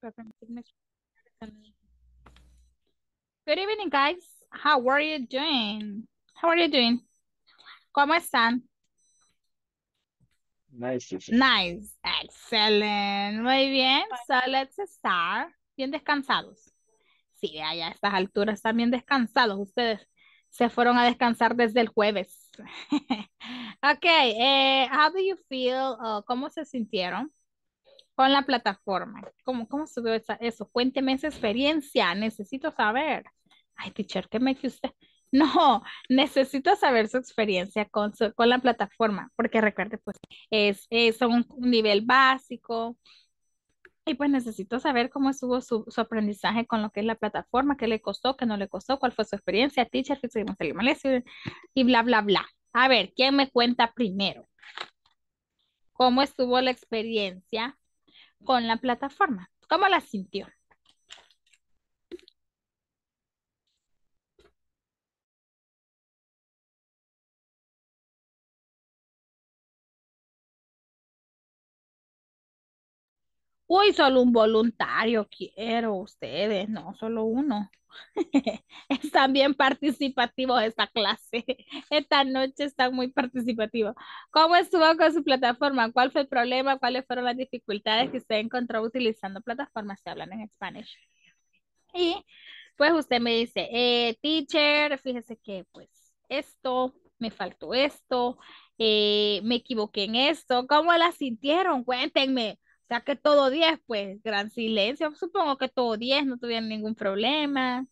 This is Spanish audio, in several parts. Good evening, guys. How are you doing? How are you doing? ¿Cómo están? Nice. Nice. Excellent. Muy bien. So let's start. Bien descansados. Sí, allá a estas alturas están bien descansados. Ustedes se fueron a descansar desde el jueves. Okay. How do you feel? ¿Cómo se sintieron con la plataforma? ¿Cómo se ve eso? Cuénteme esa experiencia. Necesito saber. Ay, teacher, ¿qué me dice usted? No, necesito saber su experiencia con la plataforma, porque recuerde, pues, es un nivel básico y pues necesito saber cómo estuvo su aprendizaje con lo que es la plataforma, qué le costó, qué no le costó, cuál fue su experiencia, teacher, y bla, bla, bla. A ver, ¿quién me cuenta primero? ¿Cómo estuvo la experiencia con la plataforma? ¿Cómo la sintió? Uy, solo un voluntario quiero, ustedes, no, solo uno. Están bien participativos esta clase. Esta noche están muy participativos. ¿Cómo estuvo con su plataforma? ¿Cuál fue el problema? ¿Cuáles fueron las dificultades que usted encontró utilizando plataformas que hablan en español? Y pues usted me dice, teacher, fíjese que pues esto, me faltó esto, me equivoqué en esto. ¿Cómo la sintieron? Cuéntenme. O sea que todo 10, pues, gran silencio. Supongo que todo 10, no tuvieron ningún problema.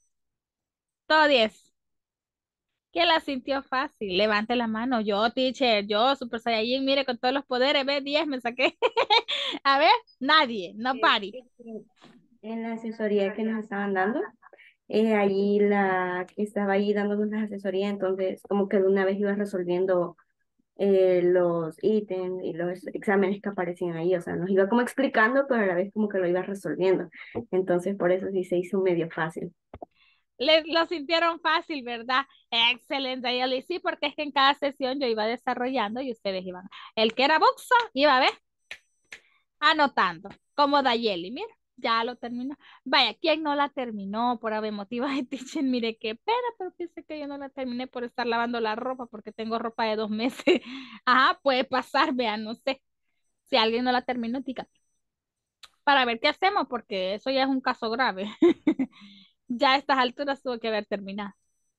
Todo 10. ¿Quién la sintió fácil? Levante la mano. Yo, teacher, yo, Super Saiyajin, mire, con todos los poderes, ve, 10 me saqué. A ver, nadie, no pari. En la asesoría que nos estaban dando, ahí la que estaba ahí dándonos la asesoría, entonces como que de una vez iba resolviendo los ítems y los exámenes que aparecían ahí, o sea, nos iba como explicando, pero a la vez como que lo iba resolviendo. Entonces, por eso sí se hizo medio fácil. Lo sintieron fácil, ¿verdad? Excelente, yo le sí, porque es que en cada sesión yo iba desarrollando y ustedes iban, el que era boxo, iba a ver, anotando, como Dayeli, mira. Ya lo terminó. Vaya, ¿quién no la terminó por haber motivado? Ay, teacher, mire qué pena, pero piense que yo no la terminé por estar lavando la ropa porque tengo ropa de 2 meses. Ajá, puede pasar, vean, no sé. Si alguien no la terminó, dígame. Para ver qué hacemos, porque eso ya es un caso grave. Ya a estas alturas tuvo que haber terminado.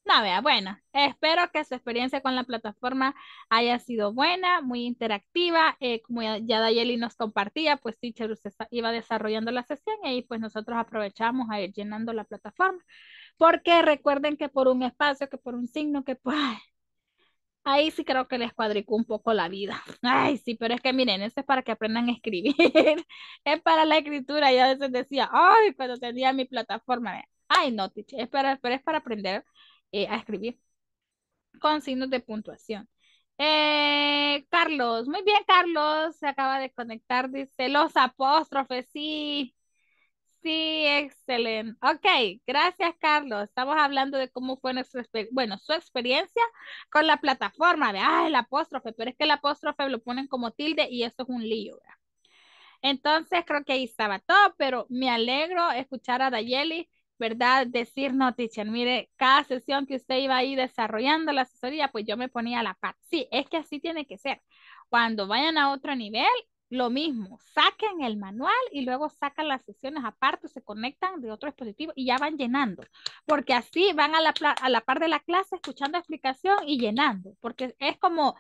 No, vea, bueno, espero que su experiencia con la plataforma haya sido buena, muy interactiva, como ya Dayeli nos compartía, pues teacher, usted iba desarrollando la sesión y ahí pues nosotros aprovechamos a ir llenando la plataforma, porque recuerden que por un espacio, que por un signo, que pues, ay, ahí sí creo que les cuadricó un poco la vida. Ay, sí, pero es que miren, eso es para que aprendan a escribir, es para la escritura, yo a veces decía, ay, cuando tenía mi plataforma, ay no, teacher, pero es para aprender a escribir con signos de puntuación. Carlos, muy bien, Carlos, se acaba de conectar, dice los apóstrofes, sí, excelente. Ok, gracias, Carlos. Estamos hablando de cómo fue nuestra su experiencia con la plataforma, de el apóstrofe, pero es que el apóstrofe lo ponen como tilde y eso es un lío, ¿verdad? Entonces creo que ahí estaba todo, pero me alegro escuchar a Dayeli, ¿verdad? Decir, no, teacher, mire, cada sesión que usted iba ahí desarrollando la asesoría, pues yo me ponía a la par. Sí, es que así tiene que ser. Cuando vayan a otro nivel, lo mismo, saquen el manual y luego sacan las sesiones aparte, se conectan de otro dispositivo y ya van llenando, porque así van a la par de la clase escuchando explicación y llenando, porque es como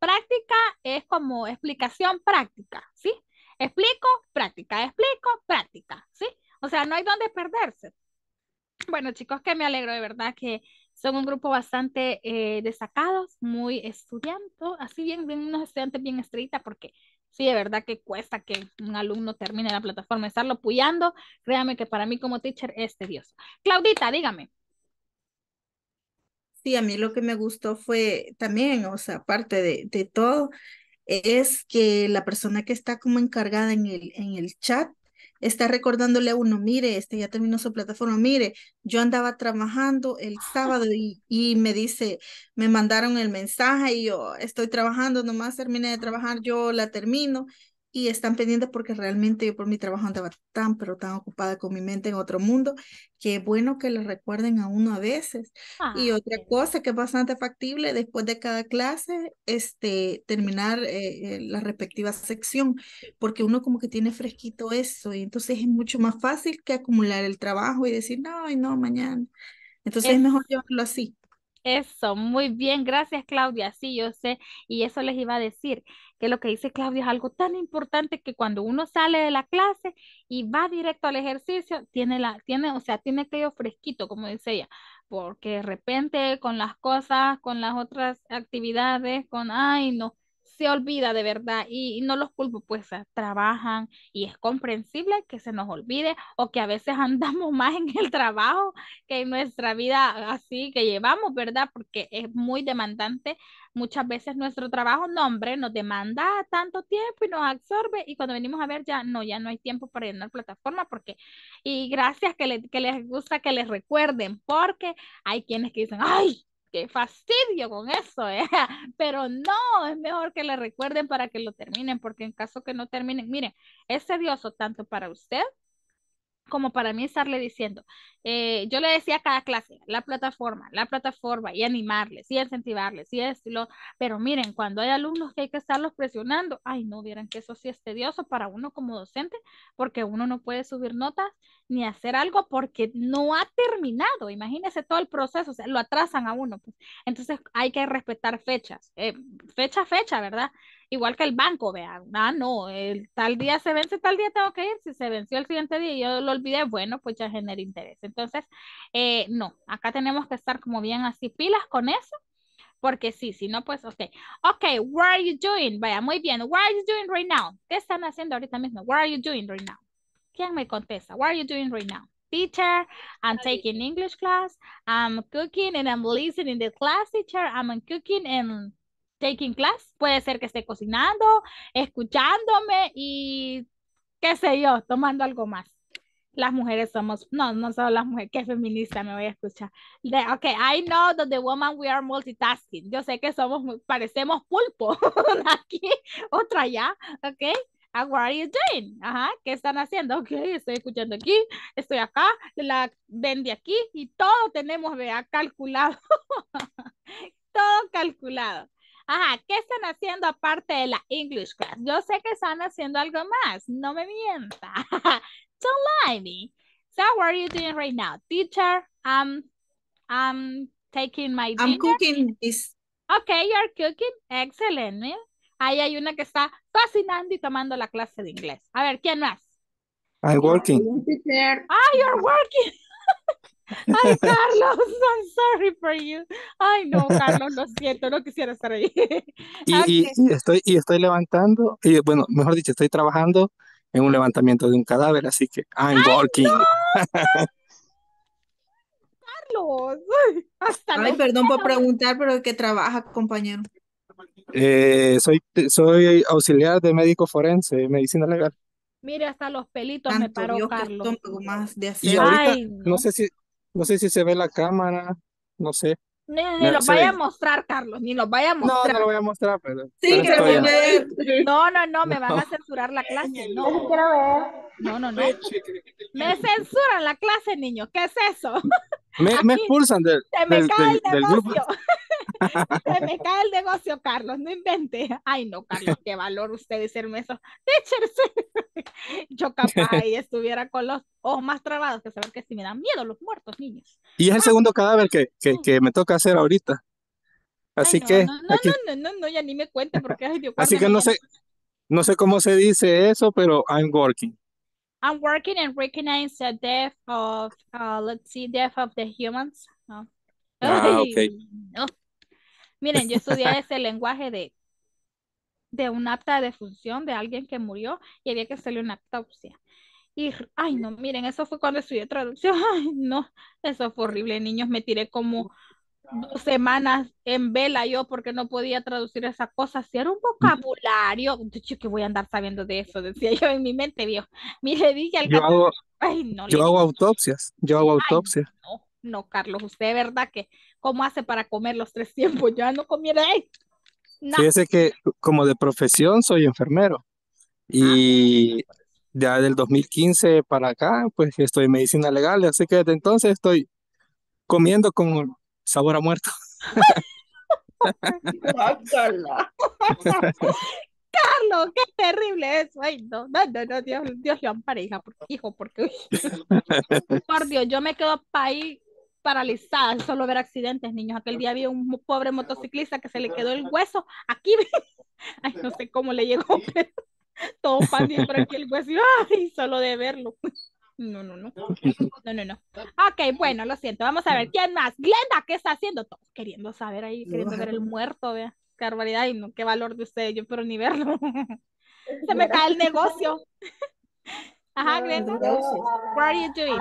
práctica, es como explicación práctica, ¿sí? Explico, práctica, ¿sí? O sea, no hay dónde perderse. Bueno, chicos, que me alegro de verdad que son un grupo bastante destacados, muy estudiantes, así bien unos estudiantes bien estrellitas, porque sí, de verdad que cuesta que un alumno termine la plataforma, estarlo apoyando, créame que para mí como teacher es tedioso. Claudita, dígame. Sí, a mí lo que me gustó fue también, o sea, aparte de todo, es que la persona que está como encargada en el chat está recordándole a uno, mire, ya terminó su plataforma, mire, yo andaba trabajando el sábado y me dice, me mandaron el mensaje y yo estoy trabajando, nomás terminé de trabajar, yo la termino. y están pendientes porque realmente yo por mi trabajo andaba tan, pero tan ocupada con mi mente en otro mundo, que es bueno que les recuerden a uno a veces. Y otra cosa que es bastante factible, después de cada clase, terminar la respectiva sección, porque uno como que tiene fresquito eso, y entonces es mucho más fácil que acumular el trabajo y decir, no, y no, mañana. Entonces es mejor llevarlo así. Eso, muy bien, gracias Claudia, sí, yo sé, y eso les iba a decir, que lo que dice Claudia es algo tan importante que cuando uno sale de la clase y va directo al ejercicio, tiene aquello fresquito, como dice ella, porque de repente con las cosas, con las otras actividades, ay no, se olvida de verdad, y no los culpo, pues trabajan, y es comprensible que se nos olvide, o que a veces andamos más en el trabajo que en nuestra vida así que llevamos, ¿verdad? Porque es muy demandante, muchas veces nuestro trabajo, no hombre, nos demanda tanto tiempo y nos absorbe, y cuando venimos a ver ya no hay tiempo para llenar plataforma, porque, y gracias que les gusta que les recuerden, porque hay quienes que dicen, ¡ay! ¡Qué fastidio con eso! Pero no, es mejor que le recuerden para que lo terminen, porque en caso que no terminen, miren, es tedioso tanto para usted como para mí estarle diciendo. Yo le decía a cada clase, la plataforma, y animarles, y incentivarles, y esto y lo, pero miren, cuando hay alumnos que hay que estarlos presionando, ay no, vieran que eso sí es tedioso para uno como docente, porque uno no puede subir notas, ni hacer algo porque no ha terminado, imagínense todo el proceso, o sea, lo atrasan a uno, pues. Entonces hay que respetar fechas, fecha, ¿verdad? Igual que el banco, vean, no, el tal día se vence, tal día tengo que ir, si se venció el siguiente día y yo lo olvidé, bueno, pues ya genera interés. Entonces, no, acá tenemos que estar como bien así pilas con eso, porque sí, si no, pues, ok, what are you doing? Vaya, muy bien, what are you doing right now? ¿Qué están haciendo ahorita mismo? What are you doing right now? ¿Quién me contesta? What are you doing right now? Teacher, I'm taking English class, I'm cooking and I'm listening to the class, teacher, I'm cooking and taking class. Puede ser que esté cocinando, escuchándome y qué sé yo, tomando algo más. Las mujeres somos, no solo las mujeres, que feminista me voy a escuchar. I know that the woman we are multitasking. Yo sé que parecemos pulpo, aquí, otra allá, ok. What are you doing? Ajá, ¿qué están haciendo? Ok, estoy escuchando aquí, estoy acá, la vende aquí y todo tenemos, vea, calculado. Todo calculado. Ajá, ¿qué están haciendo aparte de la English class? Yo sé que están haciendo algo más, no me mienta. Don't lie me. So what are you doing right now? Teacher, I'm taking my dinner. I'm cooking this. Okay, you're cooking. Excellent, man. Ahí hay una que está fascinando y tomando la clase de inglés. A ver, ¿quién más? I'm working. You're working. Ay, Carlos, I'm sorry for you. Ay, no, Carlos, lo siento, no quisiera estar ahí. y estoy levantando, y bueno, mejor dicho, estoy trabajando en un levantamiento de un cadáver, así que I'm working. No. Carlos. Perdón por preguntar, pero ¿qué trabaja, compañero? Soy auxiliar de médico forense, medicina legal. Mire, hasta los pelitos me paró Carlos. Más de hacer. Y ahorita, no sé si se ve la cámara, no sé. Ni los vaya a mostrar, Carlos, ni los vaya a mostrar. No lo voy a mostrar, pero... Sí, quiero ver. No, me van a censurar la clase, no. No. Me censuran la clase, niño, ¿qué es eso? Me expulsan del grupo. Se me cae el negocio, Carlos, no invente. Ay, no, Carlos, qué valor usted decirme eso. Yo capaz ahí estuviera con los ojos más trabados, que saber que si me dan miedo los muertos, niños. Y es el segundo cadáver que me toca hacer ahorita. Así que... No, ya ni me cuente porque... Así que no sé cómo se dice eso, pero I'm working. I'm working and recognize the death of, death of the humans. No. Okay. No. Miren, yo estudié ese lenguaje de un acta de defunción de alguien que murió y había que hacerle una autopsia. Y, ay, no, miren, eso fue cuando estudié traducción. Ay, no, eso fue horrible, niños. Me tiré como 2 semanas en vela yo porque no podía traducir esa cosa. Si era un vocabulario, yo que voy a andar sabiendo de eso, decía yo en mi mente, viejo. Mire, dije al Carlos. Yo hago autopsias. No, Carlos, usted de verdad que, ¿cómo hace para comer los 3 tiempos? Yo no comiera. Fíjese que como de profesión soy enfermero. Y ya del 2015 para acá, pues estoy en medicina legal, así que desde entonces estoy comiendo con sabor a muerto. Guácala. Carlos, qué terrible eso. Ay, no, Dios lo ampare, hija, hijo, porque uy. Por Dios, yo me quedo ahí paralizada, solo ver accidentes, niños. Aquel día había un pobre motociclista que se le quedó el hueso aquí. Ay, no sé cómo le llegó, pero todo pasó por aquí el hueso. Ay, solo de verlo. No. Ok, bueno, lo siento. Vamos a ver, ¿quién más? Glenda, ¿qué está haciendo? Todos queriendo saber ahí, queriendo ver el muerto, vea. Qué barbaridad, y no, qué valor de ustedes, yo pero ni verlo. Se me cae el negocio. Ajá, Glenda. What are you doing?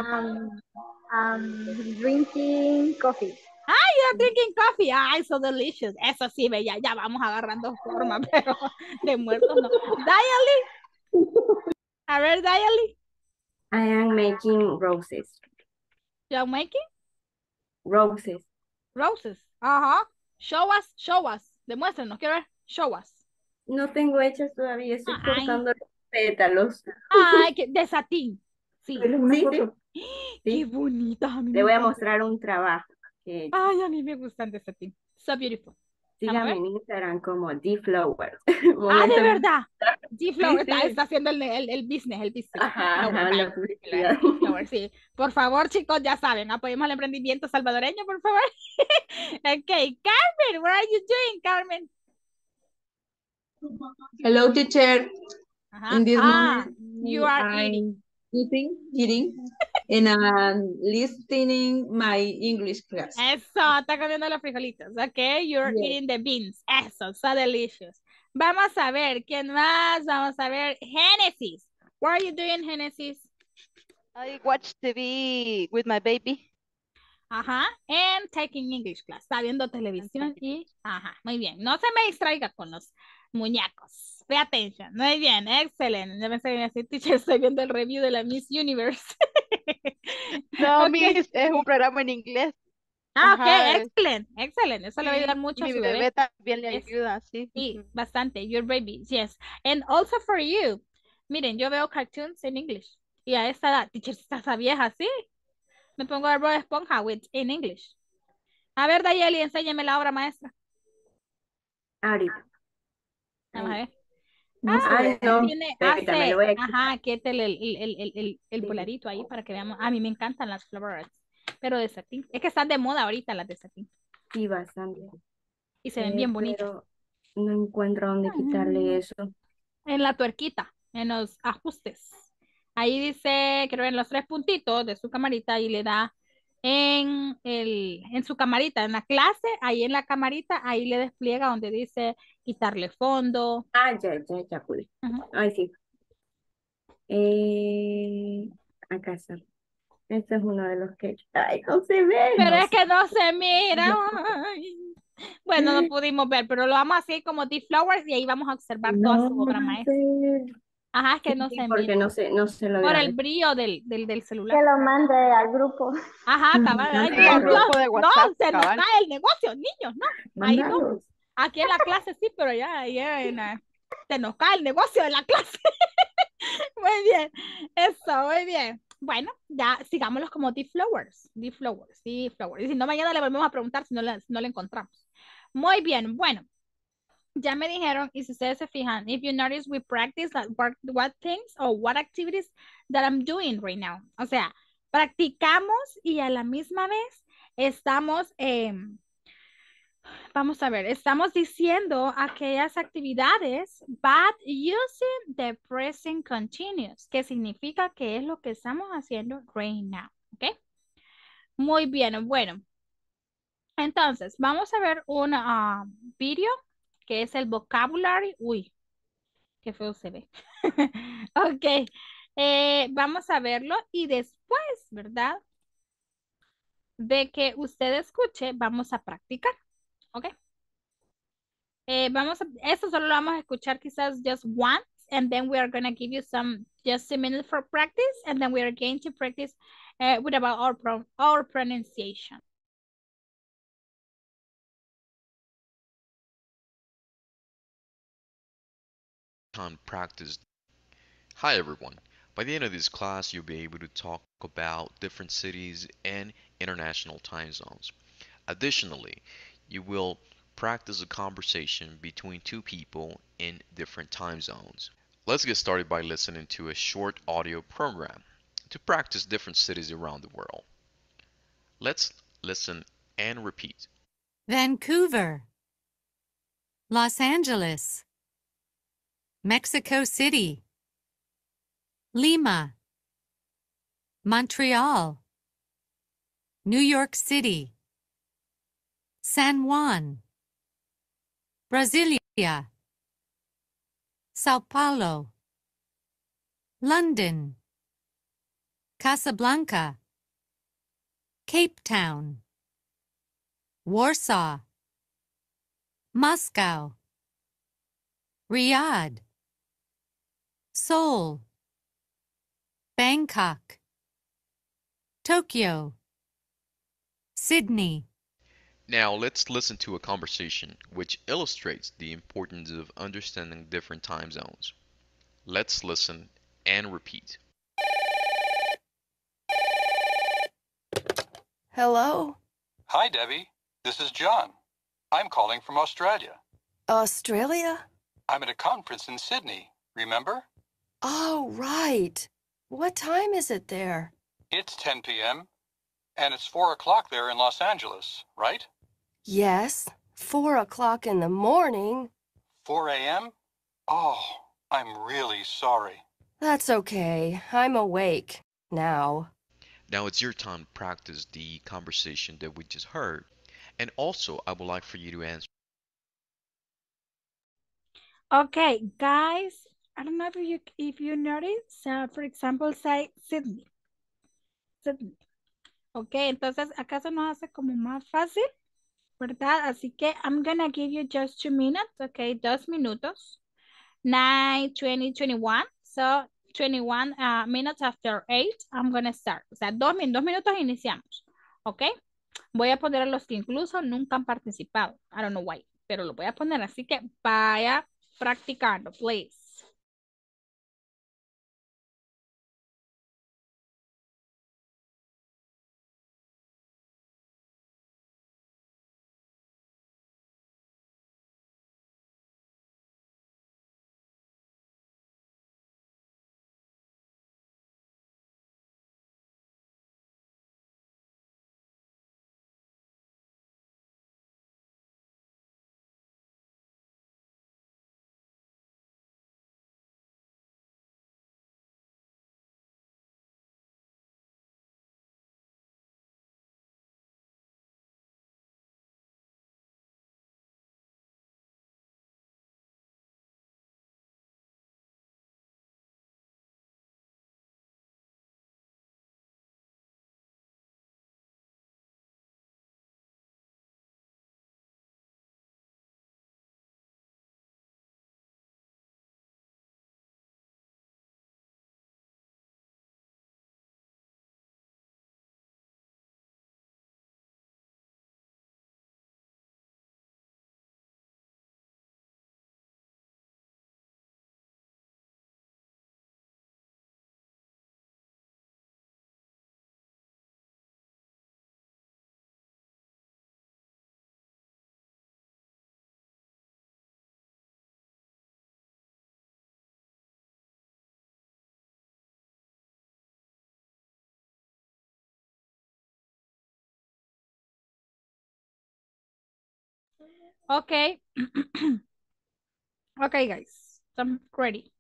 Drinking coffee. Ah, you're drinking coffee. Ay, so delicious. Eso sí, bella, ya vamos agarrando forma, pero de muertos no. Dialy. A ver, Dialy. I am making roses. You're making? Roses. Roses. Ajá. Show us. Demuéstrenos, quiero ver. Show us. No tengo hechas todavía, estoy cortando los pétalos. Ay, de satín. Sí. Qué bonitas. Te voy a mostrar un trabajo. Que ay, a mí me gustan de satín. So beautiful. Síganme en Instagram como D-Flowers. Ah, de verdad. D-Flowers está haciendo el business. Ajá, la publicidad. Sí. Por favor, chicos, ya saben, apoyemos el emprendimiento salvadoreño, por favor. Ok, Carmen, what are you doing, Carmen? Hello, teacher. In this morning, you are eating. And listening my English class. Eso, está comiendo los frijolitos. Okay, you're eating the beans. Eso, so delicious. Vamos a ver, ¿quién más? Vamos a ver, Genesis. What are you doing, Genesis? I watch TV with my baby. Ajá, and taking English class. Está viendo televisión y, ajá, muy bien. No se me distraiga con los muñecos. Pay attention. Muy bien, excelente. Yo pensé que me decía, teacher, estoy viendo el review de la Miss Universe. No, okay. Miss, es un programa en inglés. Ah, ajá. Ok, excelente. Eso le va a ayudar mucho a mi bebé también le ayuda, sí. Sí, bastante. Your baby, yes. And also for you. Miren, yo veo cartoons en English. Y a esta edad, teacher, estás a vieja, sí. Me pongo a ver Bob Esponja en English. A ver, Dayeli, enséñame la obra maestra. Ahorita. Vamos a ver. Quítale el polarito ahí para que veamos. A mí me encantan las flowerets, pero de satín. Es que están de moda ahorita las de satín. Sí, bastante. Y se ven bien bonitas. No encuentro dónde quitarle eso. En la tuerquita, en los ajustes. Ahí dice, creo en los tres puntitos de su camarita y le da en su camarita, en la clase, ahí en la camarita, ahí le despliega donde dice quitarle fondo. Ah, ya, pude. Ay, sí. Acá está. Este es uno de los que... Ay, no se ve. Pero es que no se mira. Ay. Bueno, no pudimos ver, pero lo vamos a hacer como D-Flowers y ahí vamos a observar toda su obra maestra. Ajá, es que no se porque mira. No se lo por el brillo del celular. Que lo mande al grupo. Ajá, cabal. Al grupo de WhatsApp, se nos cae el negocio, niños, no. Ahí no. Aquí en la clase sí, pero ya se nos cae el negocio de la clase. Muy bien. Eso, muy bien. Bueno, ya sigámoslos como D-Flowers. Y si no, mañana le volvemos a preguntar si no la encontramos. Muy bien, bueno. Ya me dijeron, y si ustedes se fijan, if you notice, we practice what things or what activities that I'm doing right now. O sea, practicamos y a la misma vez estamos, vamos a ver, estamos diciendo aquellas actividades, but using the present continuous, que significa que es lo que estamos haciendo right now, ¿ok? Muy bien, bueno. Entonces, vamos a ver un video. Que es el vocabulario. Uy, qué feo se ve. Ok, vamos a verlo y después, ¿verdad? De que usted escuche, vamos a practicar. Ok. Esto solo lo vamos a escuchar quizás just once, and then we are going to give you some, just a minute for practice, and then we are going to practice with about our pronunciation. Practice Hi everyone, by the end of this class you'll be able to talk about different cities and international time zones. Additionally, you will practice a conversation between two people in different time zones. Let's get started by listening to a short audio program to practice different cities around the world. Let's listen and repeat. Vancouver, Los Angeles, Mexico City, Lima, Montreal, New York City, San Juan, Brasilia, Sao Paulo, London, Casablanca, Cape Town, Warsaw, Moscow, Riyadh, Seoul, Bangkok, Tokyo, Sydney. Now let's listen to a conversation which illustrates the importance of understanding different time zones. Let's listen and repeat. Hello. Hi, Debbie. This is John. I'm calling from Australia. Australia? I'm at a conference in Sydney, remember? Oh, right. What time is it there? It's 10 p.m. and it's 4 o'clock there in Los Angeles, right? Yes, 4 o'clock in the morning. 4 a.m.? Oh, I'm really sorry. That's okay. I'm awake now. Now it's your time to practice the conversation that we just heard. And also, I would like for you to answer. Okay, guys. I don't know if you notice, for example, say Sydney. Sydney. Ok, entonces acá se nos hace como más fácil, ¿verdad? Así que I'm gonna give you just 2 minutes, ok, 2 minutos. 9, 20, 21. So, 21 minutes after 8, I'm gonna start. O sea, 2 minutos iniciamos, ok. Voy a poner a los que incluso nunca han participado. I don't know why, pero lo voy a poner, así que vaya practicando, please. Okay. Okay, guys. I'm ready.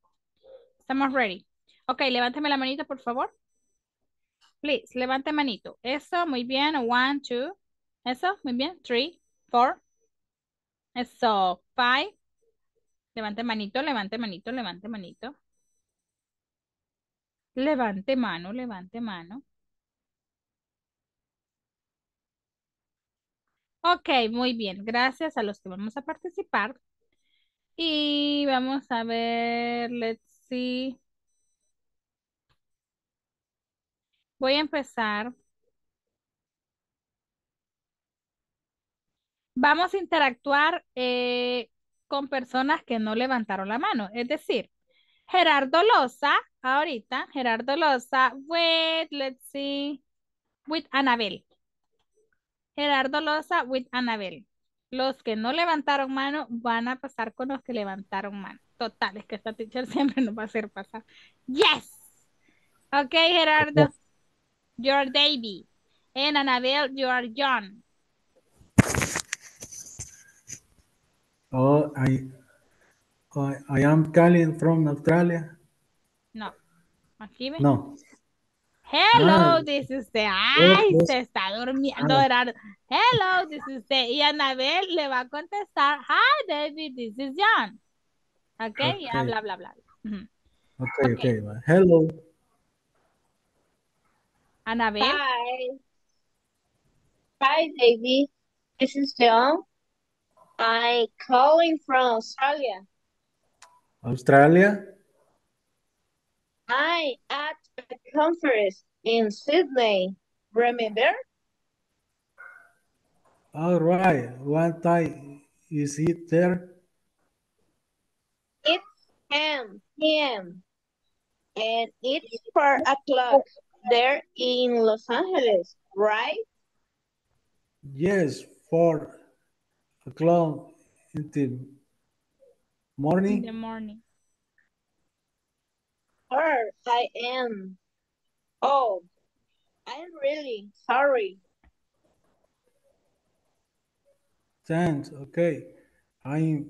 Estamos ready. Okay, levántame la manito, por favor. Please, levante manito. Eso, muy bien. 1, 2. Eso, muy bien. 3, 4. Eso, 5. Levante manito, levante manito, levante manito. Levante mano, levante mano. Ok, muy bien. Gracias a los que vamos a participar. Y vamos a ver, let's see. Voy a empezar. Vamos a interactuar con personas que no levantaron la mano. Es decir, Gerardo Loza, ahorita, Gerardo Loza with, let's see, with Anabel. Gerardo Loza with Anabel. Los que no levantaron mano van a pasar con los que levantaron mano. Total, es que esta teacher siempre nos va a hacer pasar. Yes. Ok, Gerardo. No. You're Davey. And Anabel, you're John. Oh, I am Colin from Australia. No. Aquí ven. No. Hello, this is the... Ay, se está durmiendo, Gerardo. Hello, this is the... Y Anabel le va a contestar, hi, David, this is John. Okay, okay. Ya, bla, bla, bla. Uh-huh. Okay, okay, okay. Hello. Anabel. Hi. Hi, David. This is John. I'm calling from Australia. Australia? I at a conference in Sydney, remember? All right. What time is it there? It's 10 p.m. and it's 4 o'clock there in Los Angeles, right? Yes, 4 o'clock in the morning. In the morning. I am. Oh, I'm really sorry. Thanks. Okay. I'm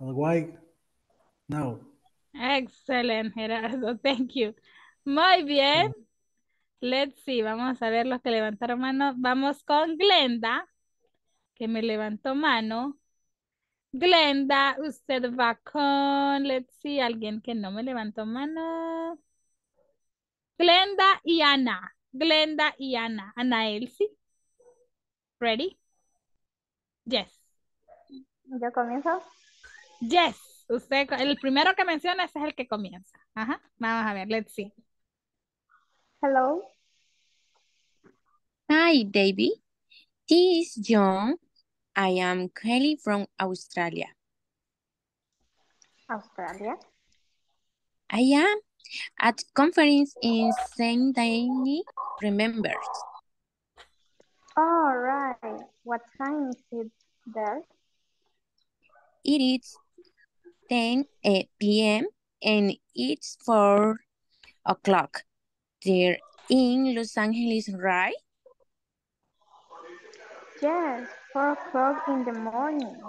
awake now. Excellent, Gerardo. Thank you. Muy bien. Let's see. Vamos a ver los que levantaron mano. Vamos con Glenda, que me levantó mano. Glenda, usted va con, let's see, alguien que no me levantó mano. Glenda y Ana. Glenda y Ana. Ana Elsie. Ready? Yes. ¿Yo comienzo? Yes. Usted, el primero que menciona ese es el que comienza. Ajá. Vamos a ver, let's see. Hello. Hi, David. This is John. I am Kelly from Australia. Australia? I am at conference in St. Denis, remember? All right. What time is it there? It is 10 p.m. and it's 4 o'clock. They're in Los Angeles, right? Yes, 4 o'clock in the morning.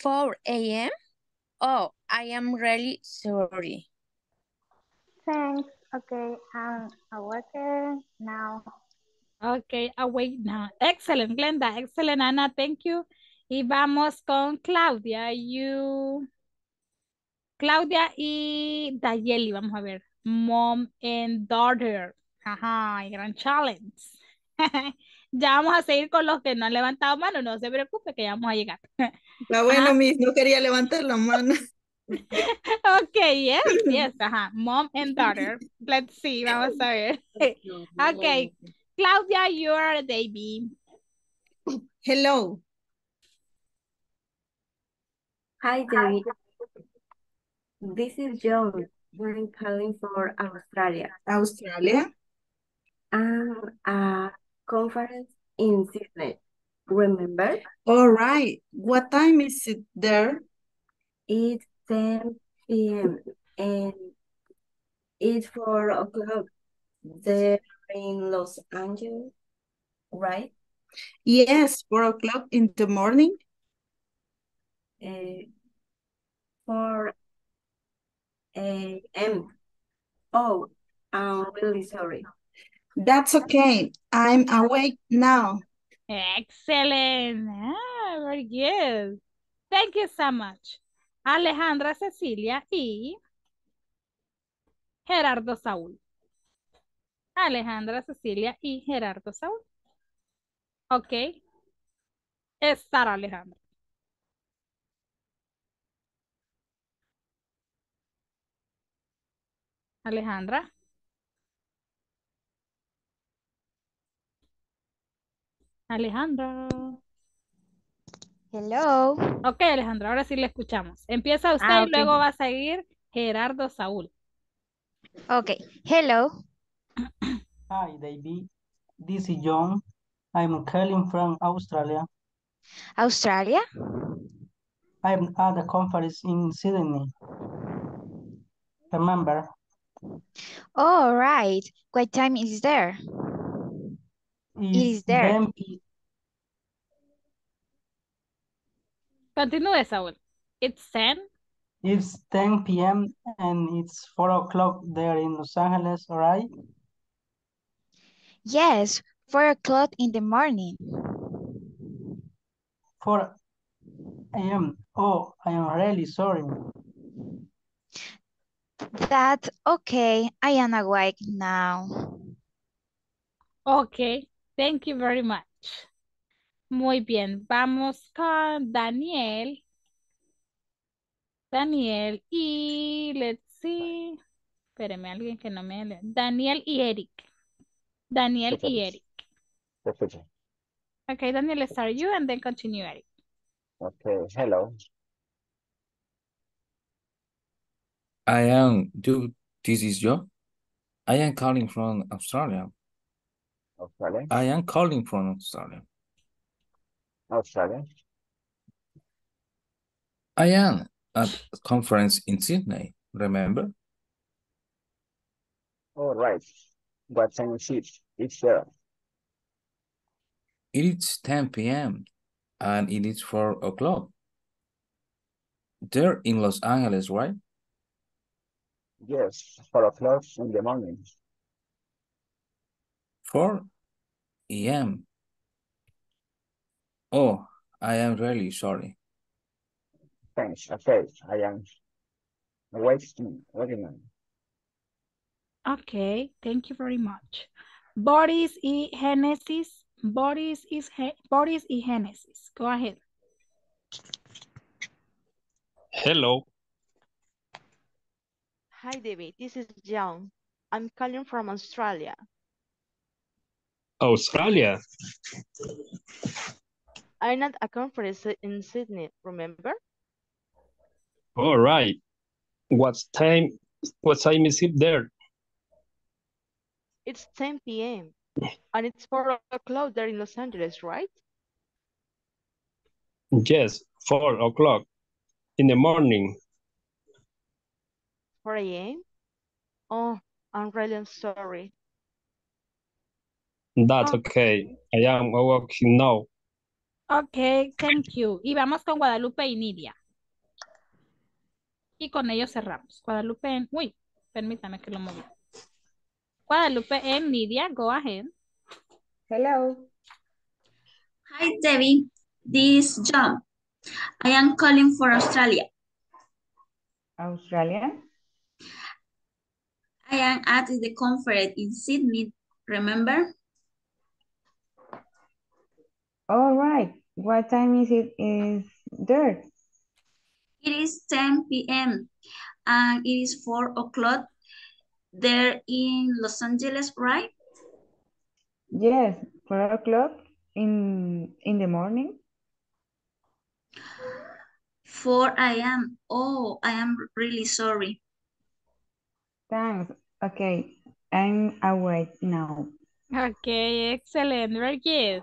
4 a.m.? Oh, I am really sorry. Thanks. Okay, I'm awake now. Okay, awake now. Excellent, Glenda. Excellent, Ana. Thank you. Y vamos con Claudia. Claudia y Dayeli, vamos a ver. Mom and daughter. Ajá, gran challenge. Ya vamos a seguir con los que no han levantado mano, no se preocupe que ya vamos a llegar. La buena, Miss, no quería levantar la mano. Ok, yes, yes, ajá. Mom and daughter. Let's see, vamos a ver. Ok, Claudia, you're Davey. Hello. Hi, Davey. This is John. I'm calling for Australia. Australia? Conference in Sydney, remember? All right. What time is it there? It's 10 p.m. and it's 4 o'clock there in Los Angeles, right? Yes, 4 o'clock in the morning. 4 a.m. Oh, I'm really sorry. That's okay. I'm awake now. Excellent. Ah, very good. Thank you so much. Alejandra Cecilia y Gerardo Saúl. Alejandra Cecilia y Gerardo Saúl. Ok. Estar Alejandra. Alejandra. Alejandra. Hello. Ok, Alejandra, ahora sí le escuchamos. Empieza usted y luego va a seguir Gerardo Saúl. Ok, hello. Hi, David. This is John. I'm calling from Australia. Australia? I'm at a conference in Sydney. Remember? All right. What time is there? Is there? Continúe, Saúl. It's 10. It's 10 p.m. and it's 4 o'clock there in Los Angeles, all right? Yes, 4 o'clock in the morning. 4 a.m. Oh, I am really sorry. That's okay. I am awake now. Okay, thank you very much. Muy bien, vamos con Daniel. Daniel y, let's see, espéreme, alguien que no me... Daniel y Eric. Daniel y Eric. Perfect. Okay, Daniel, start you and then continue, Eric. Okay, hello. I am, this is Joe. I am calling from Australia. Australia? I am calling from Australia. Australia. I am at a conference in Sydney, remember? All right. What time is it? It's there. It is 10 p.m. and it is 4 o'clock. They're in Los Angeles, right? Yes, 4 o'clock in the morning. 4 a.m. Oh, I am really sorry. Thanks. Okay, I am waiting. Okay, thank you very much. Boris y Genesis. Boris y Genesis. Go ahead. Hello. Hi, David. This is John. I'm calling from Australia. Australia? I'm at a conference in Sydney, remember? All right. What time is it there? It's 10 p.m. and it's 4 o'clock there in Los Angeles, right? Yes, 4 o'clock in the morning. 4 a.m.? Oh, I'm really sorry. That's okay. I am working now. Okay, thank you. Y vamos con Guadalupe y Nidia. Y con ellos cerramos. Guadalupe en... Uy, permítame que lo moví. Guadalupe and Nidia, go ahead. Hello. Hi, Debbie. This is John. I am calling for Australia. Australia? I am at the conference in Sydney, remember? All right. What time is it there? It is 10 p.m. and it is 4 o'clock there in Los Angeles, right? Yes, 4 o'clock in the morning. 4 a.m. Oh, I am really sorry. Thanks. Okay, I'm awake now. Okay, excellent. Very good.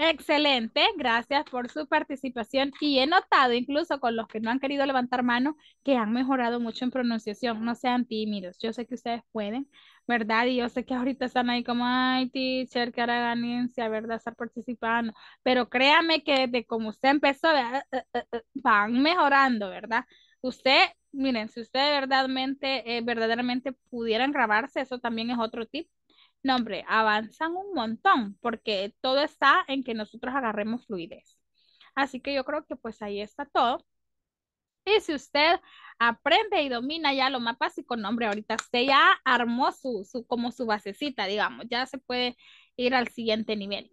Excelente, gracias por su participación y he notado incluso con los que no han querido levantar mano que han mejorado mucho en pronunciación, no sean tímidos, yo sé que ustedes pueden, ¿verdad? Y yo sé que ahorita están ahí como, ay teacher, qué araganencia, ¿verdad? Estar participando, pero créame que desde como usted empezó, van mejorando, ¿verdad? Usted, miren, si ustedes verdaderamente pudieran grabarse, eso también es otro tip. No, hombre, avanzan un montón porque todo está en que nosotros agarremos fluidez. Así que yo creo que pues ahí está todo. Y si usted aprende y domina ya lo más básico, no, hombre, ahorita usted ya armó como su basecita, digamos, ya se puede ir al siguiente nivel.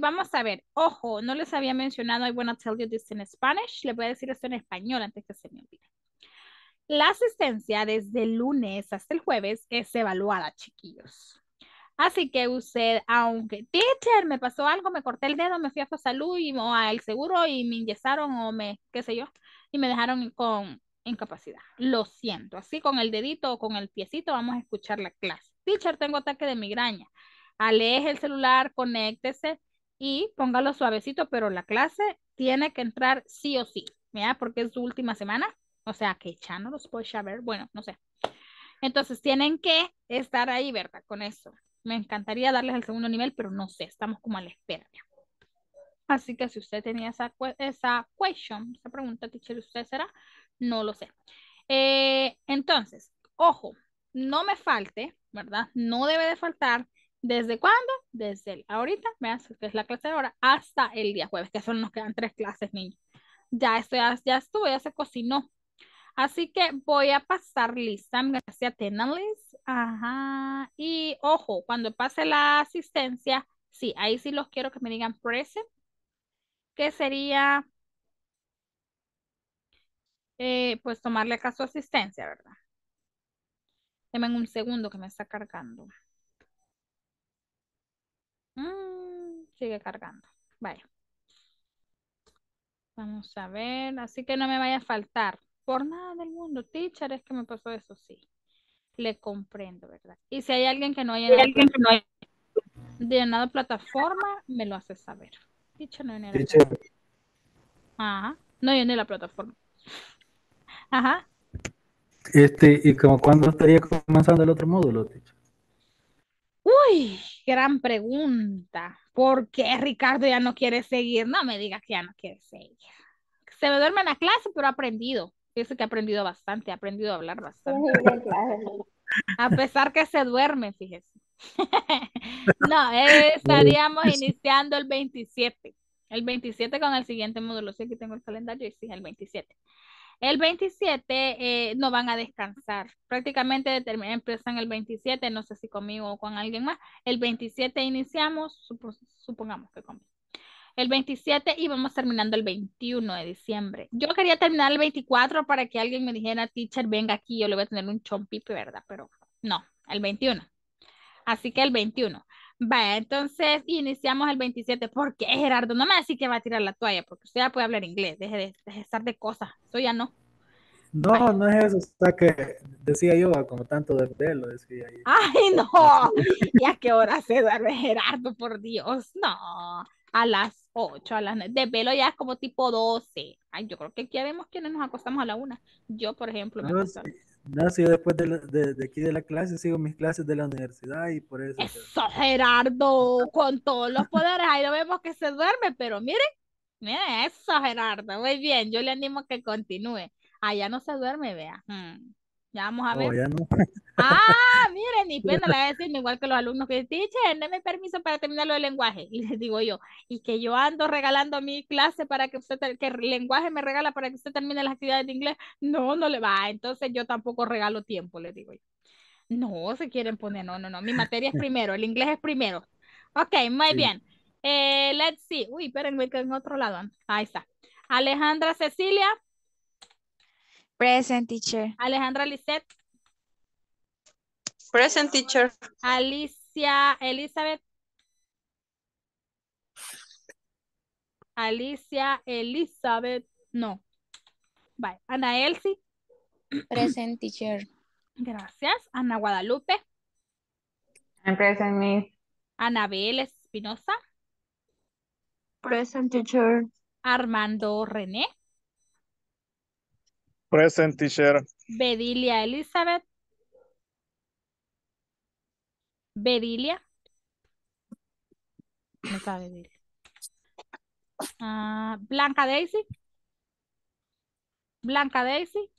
Vamos a ver, ojo, no les había mencionado, I wanna tell you this in Spanish, les voy a decir esto en español antes que se me olvide. La asistencia desde el lunes hasta el jueves es evaluada, chiquillos. Así que usted, aunque, teacher, me pasó algo, me corté el dedo, me fui a Fosalud o al seguro y me inyectaron o me, qué sé yo, y me dejaron con incapacidad. Lo siento, así con el dedito o con el piecito vamos a escuchar la clase. Teacher, tengo ataque de migraña. Aleje el celular, conéctese y póngalo suavecito, pero la clase tiene que entrar sí o sí, ¿ya? Porque es su última semana, o sea que ya no los puedes saber, bueno, no sé. Entonces tienen que estar ahí, ¿verdad? Con eso. Me encantaría darles el segundo nivel, pero no sé, estamos como a la espera. Así que si usted tenía esa pregunta, teacher, ¿usted será? No lo sé. Entonces, ojo, no me falte, ¿verdad? No debe de faltar. ¿Desde cuándo? Desde ahorita, vean, que es la clase de ahora, hasta el día jueves, que solo nos quedan 3 clases, niños. Ya estuvo, ya se cocinó. Así que voy a pasar lista. I'm going to say attendance list. Ajá. Y ojo, cuando pase la asistencia, sí, ahí sí los quiero que me digan present, que sería, pues tomarle caso a asistencia, ¿verdad? Denme un segundo que me está cargando. Sigue cargando. Vaya. Vamos a ver. Así que no me vaya a faltar. Por nada del mundo. Teacher, es que me pasó eso, sí. Le comprendo, ¿verdad? Y si hay alguien que no haya llenado plataforma, me lo hace saber. Teacher, no llené la plataforma. Ajá. No llené la plataforma. Ajá. ¿Y como cuándo estaría comenzando el otro módulo, teacher? Uy, gran pregunta. ¿Por qué Ricardo ya no quiere seguir? No me digas que ya no quiere seguir. Se me duerme en la clase, pero ha aprendido. Fíjese que ha aprendido bastante, ha aprendido a hablar bastante. A pesar que se duerme, fíjese. No, estaríamos iniciando el 27. El 27 con el siguiente módulo. Sí, aquí tengo el calendario y sí, el 27. El 27 no van a descansar. Prácticamente empiezan el 27, no sé si conmigo o con alguien más. El 27 iniciamos, supongamos que conmigo. El 27 y vamos terminando el 21 de diciembre. Yo quería terminar el 24 para que alguien me dijera, teacher, venga aquí, yo le voy a tener un chompipe, ¿verdad? Pero no, el 21. Así que el 21. Vaya, entonces iniciamos el 27. ¿Por qué, Gerardo? No me decís que va a tirar la toalla, porque usted ya puede hablar inglés. Deje de estar de cosas. Eso ya no. No, vaya. No es eso. O sea, que decía yo, como tanto de lo decía yo. ¡Ay, no! ¿Y a qué hora se duerme Gerardo? Por Dios, no. A las 8, a las 9. Desvelo ya es como tipo 12. Ay, yo creo que aquí vemos quienes nos acostamos a la 1. Yo, por ejemplo, me acostó. No, si yo después de aquí de la clase sigo mis clases de la universidad y por eso. Eso, Gerardo, con todos los poderes. Ahí lo vemos que se duerme, pero miren, eso, Gerardo. Muy bien, yo le animo a que continúe. Allá no se duerme, vea. Ya vamos a ver. Ya no. Ah, miren, ni pena la voy a decir, igual que los alumnos que dicen, teacher, denme permiso para terminar lo del lenguaje. Y les digo yo, y que yo ando regalando mi clase para que usted, que el lenguaje me regala para que usted termine las actividades de inglés. No, no le va, entonces yo tampoco regalo tiempo, les digo yo. No, se quieren poner, no, mi materia es primero, el inglés es primero. Ok, muy bien. Let's see. Uy, espérenme que en otro lado. Ahí está. Alejandra Cecilia. Present, teacher. Alejandra Lisette. Present, teacher. Alicia Elizabeth. No. Bye. Ana Elsie. Present, teacher. Gracias. Ana Guadalupe. I'm present, miss. Anabel Espinosa. Present, teacher. Armando René. Present, teacher. Bedilia Elizabeth. Bedilia. No sabe Bedilia. Blanca Daisy.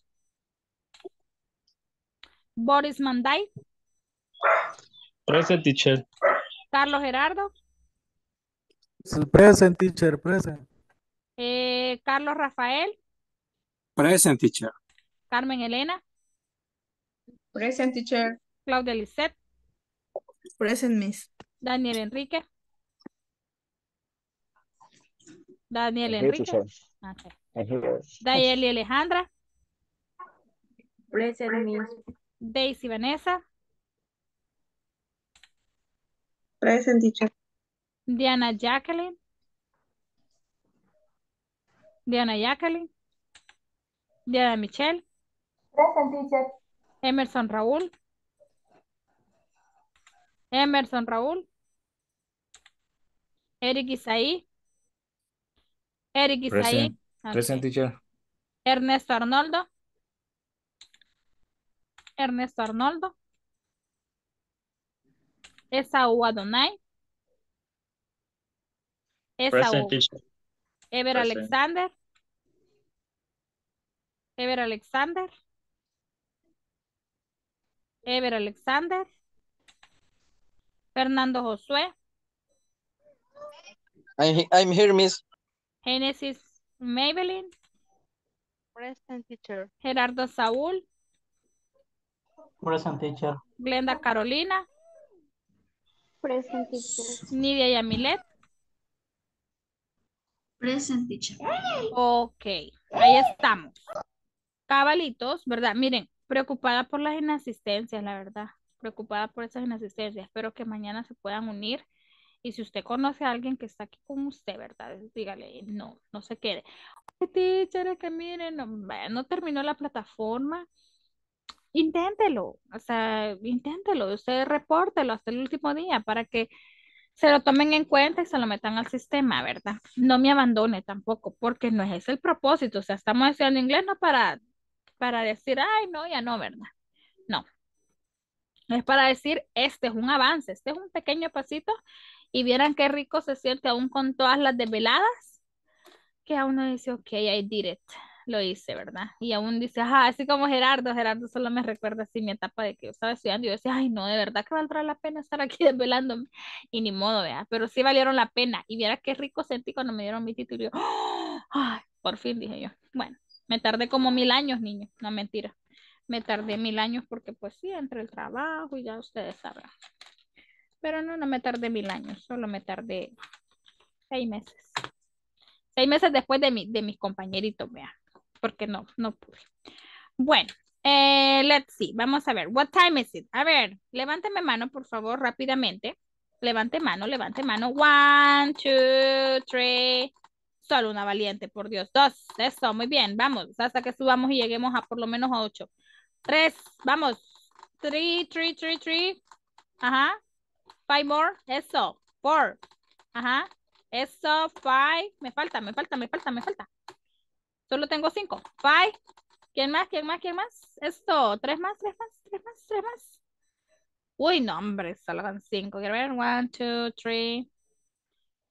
Boris Manday. Present, teacher. Carlos Gerardo. Present, teacher. Present. Carlos Rafael. Present, teacher. Carmen Elena. Present, teacher. Claudia Lisette. Present, miss. Daniel Enrique. Okay. Dayeli Alejandra. Present, miss. Daisy Vanessa. Present, teacher. Diana Jacqueline. Diana Jacqueline. Diana Michelle. Present, teacher. Emerson Raúl. Emerson Raúl. Eric Isaí. Eric Isaí. Present, okay. Teacher. Ernesto Arnoldo. Ernesto Arnoldo. Esaú Adonai. Esaú. Ever present. Alexander. Ever Alexander. Ever Alexander. Fernando Josué. I'm here, miss. Genesis Maybelline. Present, teacher. Gerardo Saúl. Present, teacher. Glenda Carolina. Present, teacher. Nidia Yamilet. Present, teacher. Ok, ahí estamos. Cabalitos, ¿verdad? Miren, preocupada por las inasistencias, la verdad. Preocupada por esas inasistencias. Espero que mañana se puedan unir. Y si usted conoce a alguien que está aquí con usted, ¿verdad? Dígale, no, no se quede. Oye, teacher, es que miren, no terminó la plataforma. Inténtelo, o sea, inténtelo. Usted repórtelo hasta el último día para que se lo tomen en cuenta y se lo metan al sistema, ¿verdad? No me abandone tampoco, porque no es el propósito. O sea, estamos estudiando inglés no para decir, ay, no, ya no, ¿verdad? No. Es para decir, este es un avance, este es un pequeño pasito. Y vieran qué rico se siente aún con todas las desveladas, que aún uno dice, ok, I did it, lo hice, ¿verdad? Y aún dice, ajá, así como Gerardo solo me recuerda así mi etapa de que yo estaba estudiando y yo decía, ay no, de verdad que valdrá la pena estar aquí desvelándome, y ni modo, ¿verdad? Pero sí valieron la pena, y viera qué rico sentí cuando me dieron mi título, y yo, ay, por fin, dije yo, bueno, me tardé como 1000 años, niño, no mentira, me tardé 1000 años porque pues sí, entre el trabajo y ya ustedes sabrán. Pero no, no me tardé 1000 años, solo me tardé 6 meses. 6 meses después de mis compañeritos, vea, porque no pude. Bueno, let's see, vamos a ver, what time is it? A ver, levánteme mano, por favor, rápidamente. Levante mano. 1, 2, 3. Solo una valiente, por Dios. 2, eso, muy bien, vamos, hasta que subamos y lleguemos a por lo menos a 8. 3, vamos. 3. Ajá. 5 more, eso, 4, ajá, eso, 5, me falta, solo tengo 5, 5, ¿quién más? Esto, 3 más, uy, no, hombre, solo con 5, quiero ver, 1, 2, 3,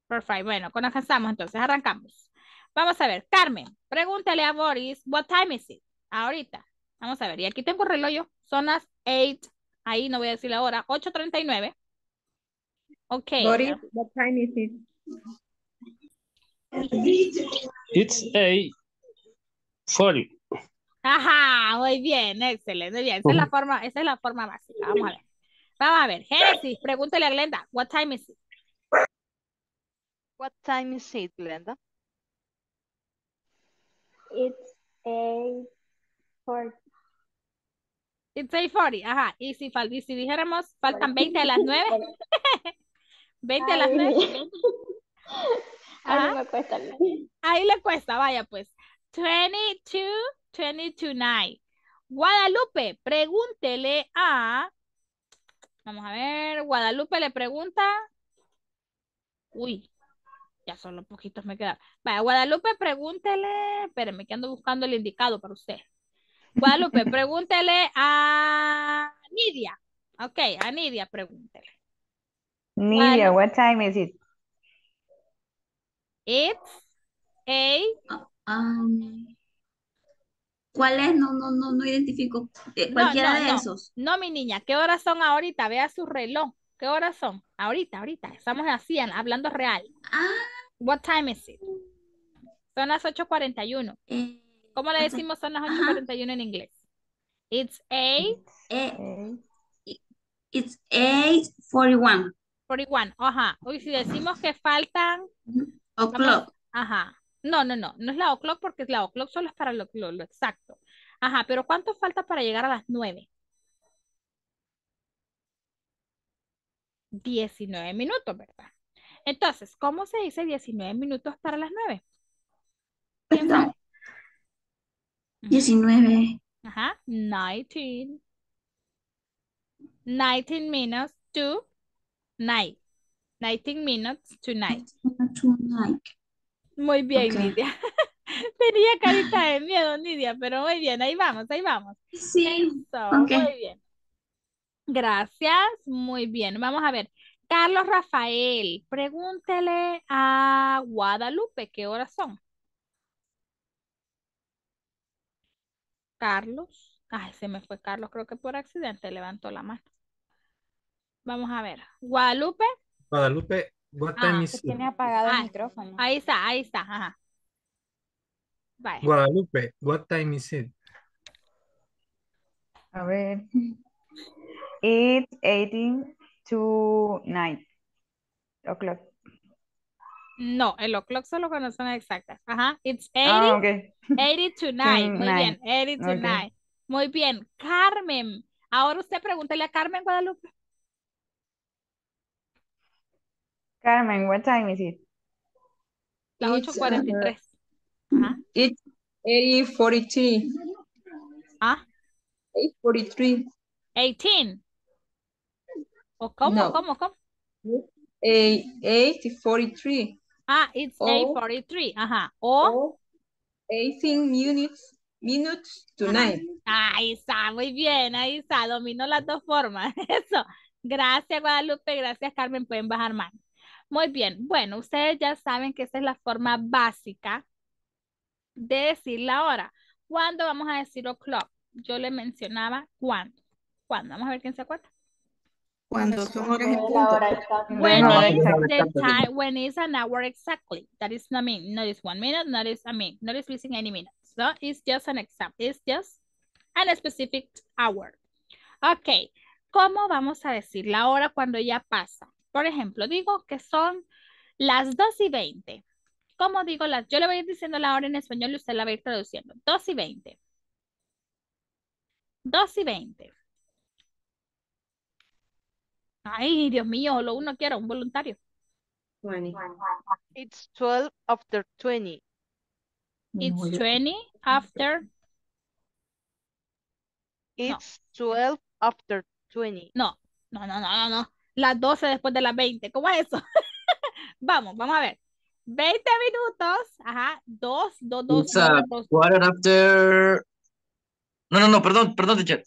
4, 5, bueno, con alcanzamos, entonces, arrancamos, vamos a ver, Carmen, pregúntale a Boris, what time is it, ahorita, vamos a ver, y aquí tengo el reloj yo, son las 8, ahí no voy a decir la hora, 8:39, Okay. Boris, what time is it? It's 8:40. Ajá, muy bien, excelente, muy bien. Esa es la forma básica. Vamos a ver. Génesis, pregúntale a Glenda, what time is it? What time is it, Glenda? It's 8:40. It's 8:40, ajá. Y si dijéramos, faltan 20 a las 9. 20 a las 9. Ahí le cuesta. Vaya pues. 22:29. Guadalupe, pregúntele a... Vamos a ver, Guadalupe le pregunta... Uy, ya solo poquitos me quedan. Vaya, Guadalupe, pregúntele... Espérenme que ando buscando el indicado para usted. Guadalupe, pregúntele a Nidia. Ok, a Nidia, pregúntele. Nidia, what time is it? It's 8. ¿Cuál es? No identifico. Cualquiera de esos. No, mi niña, ¿qué horas son ahorita? Vea su reloj. ¿Qué horas son? Ahorita. Estamos así, hablando real. What time is it? Son las 8:41. ¿Cómo le decimos son las 8:41 en inglés? It's 8. It's 8:41. 41, ajá. Uy, si decimos que faltan... O'clock. Ajá. No es la o'clock porque la o'clock solo es para lo exacto. Ajá, pero ¿cuánto falta para llegar a las 9? 19 minutos, ¿verdad? Entonces, ¿cómo se dice 19 minutos para las 9? ¿Quién sabe? 19. Ajá, 19. 19 minutes to 9. 19 minutes to 9. Muy bien, okay. Nidia. Tenía carita de miedo, Nidia, pero muy bien, ahí vamos, ahí vamos. Sí, eso, okay. Muy bien. Gracias, muy bien. Vamos a ver. Carlos Rafael, pregúntele a Guadalupe qué horas son. Carlos. Ay, se me fue Carlos, creo que por accidente levantó la mano. Vamos a ver. Guadalupe. Guadalupe, what time is it? Tiene apagado el micrófono. Ahí está, ajá. Bye. Guadalupe, what time is it? A ver. It's 18 to 9 o'clock. No, el o'clock solo cuando son exactas. Ajá, it's 80, okay. 80 to 9. Muy bien, 80 to 9. Muy bien, Carmen. Ahora usted pregúntele a Carmen, Guadalupe. Carmen, what time is it? La 8:43. Ajá. It's 8:43. ¿Ah? 8:43. 18. ¿O cómo? No. ¿Cómo? 8:43. Ah, it's 8:43. Ajá. O 18 minutes to 9. Ahí está, muy bien, ahí está. Dominó las dos formas. Eso. Gracias, Guadalupe. Gracias, Carmen. Pueden bajar más. Muy bien. Bueno, ustedes ya saben que esa es la forma básica de decir la hora. ¿Cuándo vamos a decir o'clock? Yo le mencionaba cuándo. ¿Cuándo? Vamos a ver quién se acuerda. Cuando son horas en punto. When is an hour exactly? That is not mean. Not is 1 minute, not is a minute. Not is missing any minutes. So it's just an example. It's just a specific hour. Ok. ¿Cómo vamos a decir la hora cuando ya pasa? Por ejemplo, digo que son las 2:20. ¿Cómo digo las? Yo le voy a ir diciendo la hora en español y usted la va a ir traduciendo. 2:20. 2:20. Ay, Dios mío, solo uno quiero, un voluntario. 20. It's 12 after 20. It's 20 after... It's 12 after 20. No. Las 12 después de las 20, ¿cómo es eso? vamos a ver. 20 minutos, ajá, 2. Quarter after... No, perdón, teacher.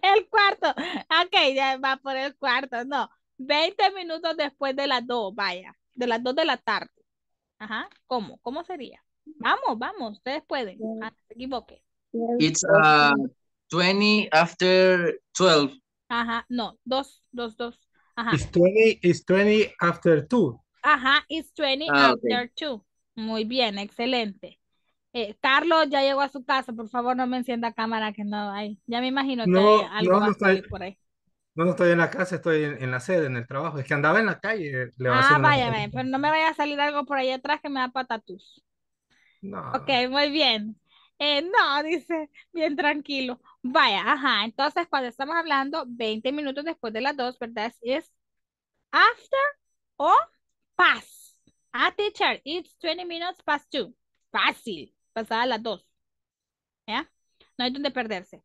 El cuarto. Ok, ya va por el cuarto. No, 20 minutos después de las 2, vaya. De las 2 de la tarde. Ajá, ¿cómo? ¿Cómo sería? Vamos, ustedes pueden. Ah, no se equivoquen. It's 20 after 12. Ajá, no, 2. Ajá. It's 20 after 2. Ajá, it's 20 after 2. Okay. Muy bien, excelente. Carlos ya llegó a su casa, por favor no me encienda cámara que no hay. Ya me imagino que algo va a salir por ahí. No estoy en la casa, estoy en la sede, en el trabajo. Es que andaba en la calle. Le va a hacer vaya, pero no me vaya a salir algo por ahí atrás que me da patatús. No. Ok, muy bien. No, dice, bien tranquilo. Vaya, ajá. Entonces, cuando estamos hablando 20 minutos después de las 2, ¿verdad? Es after o past. Ah, teacher, it's 20 minutes past 2. Fácil. Pasada las 2. ¿Ya? No hay donde perderse.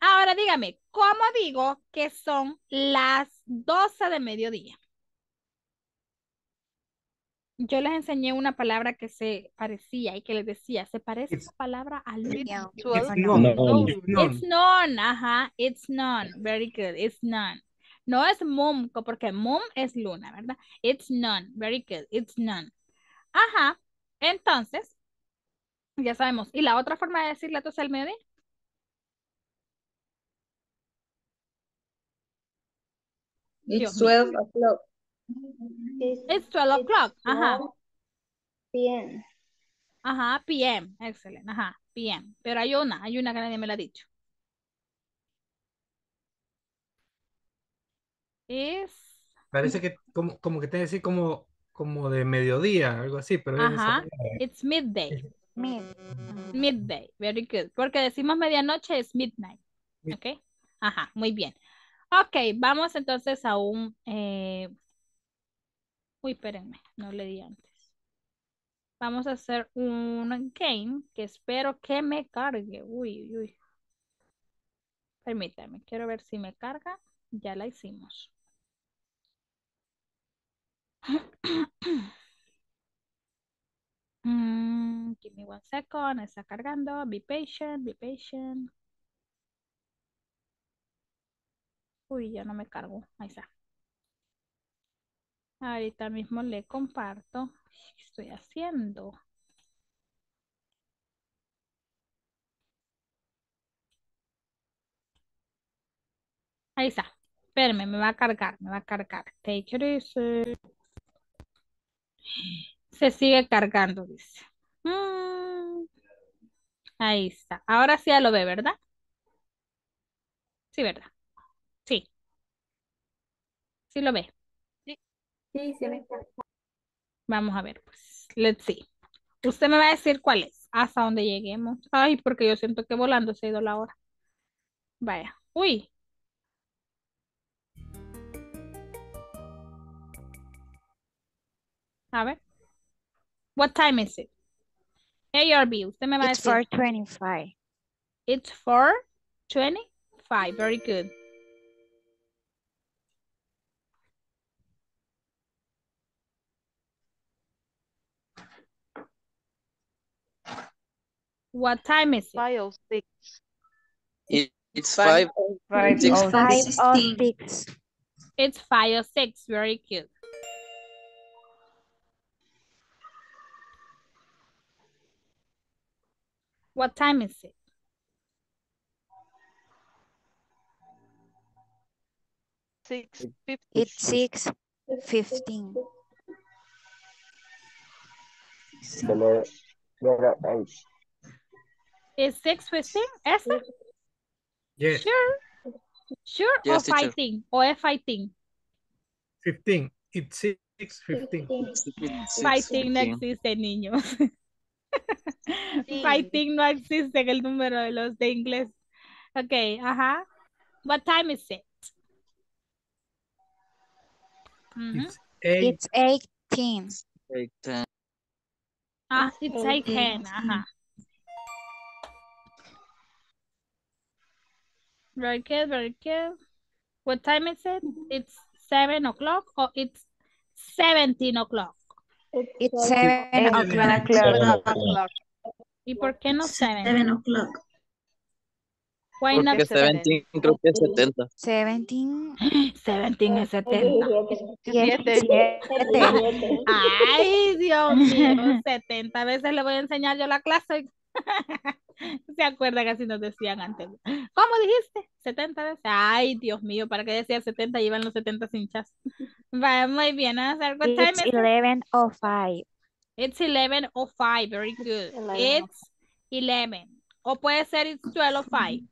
Ahora dígame, ¿cómo digo que son las 12 de mediodía? Yo les enseñé una palabra que se parecía y que les decía, se parece esa palabra a little. It's none. Ajá, it's none. Very good, it's none. No es mom, porque mom es luna, ¿verdad? It's none. Very good, it's none. Ajá, entonces... Ya sabemos. ¿Y la otra forma de decir las 12 del mediodía? It's 12 o'clock. It's 12 o'clock. Ajá. PM. Ajá, PM. Excelente. Ajá, PM. Pero hay una que nadie me la ha dicho. Parece que como que te decir como de mediodía, algo así, pero... Ajá, it's midday. Midday, very good. Porque decimos medianoche es midnight. ¿Ok? Ajá, muy bien. Ok, vamos entonces a un... Uy, espérenme, no le di antes. Vamos a hacer un game que espero que me cargue. Uy, uy, uy. Permítame, quiero ver si me carga. Ya la hicimos. Give me 1 second. Está cargando. Be patient, be patient. Uy, ya no me cargo. Ahí está. Ahorita mismo le comparto. ¿Qué estoy haciendo? Ahí está. Espérame, me va a cargar, me va a cargar. Take it easy. Se sigue cargando, dice. Ahí está. Ahora sí ya lo ve, ¿verdad? Sí, ¿verdad? Sí. Sí lo ve. Sí, me encanta. Vamos a ver, pues. Let's see. Usted me va a decir cuál es, hasta donde lleguemos. Ay, porque yo siento que volando se ha ido la hora. Vaya. Uy. A ver. What time is it? A or B. Usted me va a decir. It's 4:25. It's 4:25. Very good. What time is it? 5:06. It's 5:06. It's 5:06. Very cute. What time is it? It's 6:15. Is 6:15? Is it? Yes. Sure. Sure. Yes, or fighting. Or if fighting. 15. It's 6:15. Fighting no existe, niños. Sí. Fighting no existe en el número de los de inglés. Okay. Ajá. What time is it? It's 18. Ah, it's 18. Ajá. Very good, very good. What time is it? It's 7 o'clock or it's 17 o'clock? It's 7 o'clock. ¿Y por qué no 7? 7 o'clock. Why not 17? Creo que es 70. 17 es 70. 7. Ay, Dios mío, 70 veces le voy a enseñar yo la clase. ¿Se acuerda que así nos decían antes? ¿Cómo dijiste? 70 veces. Ay, Dios mío, ¿para qué decía 70? Llevan los 70 hinchas. Vaya, muy bien. ¿A hacer what time? It's 11:05. It's 11:05. Very good. 11. It's 11. O puede ser it's 12:05.